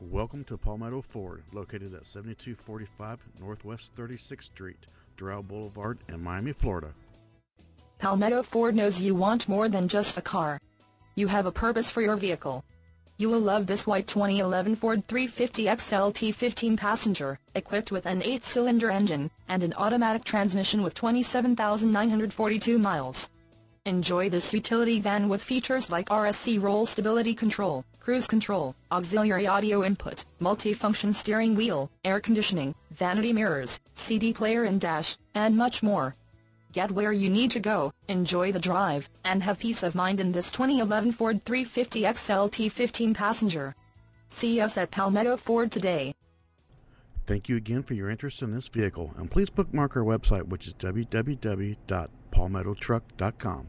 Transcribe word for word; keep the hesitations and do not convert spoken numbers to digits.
Welcome to Palmetto Ford, located at seventy-two forty-five Northwest thirty-sixth Street, Doral Boulevard in Miami, Florida. Palmetto Ford knows you want more than just a car. You have a purpose for your vehicle. You will love this white twenty eleven Ford three fifty X L T fifteen passenger, equipped with an eight cylinder engine, and an automatic transmission with twenty-seven thousand nine hundred forty-two miles. Enjoy this utility van with features like R S C roll stability control, cruise control, auxiliary audio input, multifunction steering wheel, air conditioning, vanity mirrors, C D player and dash, and much more. Get where you need to go, enjoy the drive, and have peace of mind in this twenty eleven Ford three fifty X L T fifteen passenger. See us at Palmetto Ford today. Thank you again for your interest in this vehicle, and please bookmark our website, which is w w w dot palmetto truck dot com.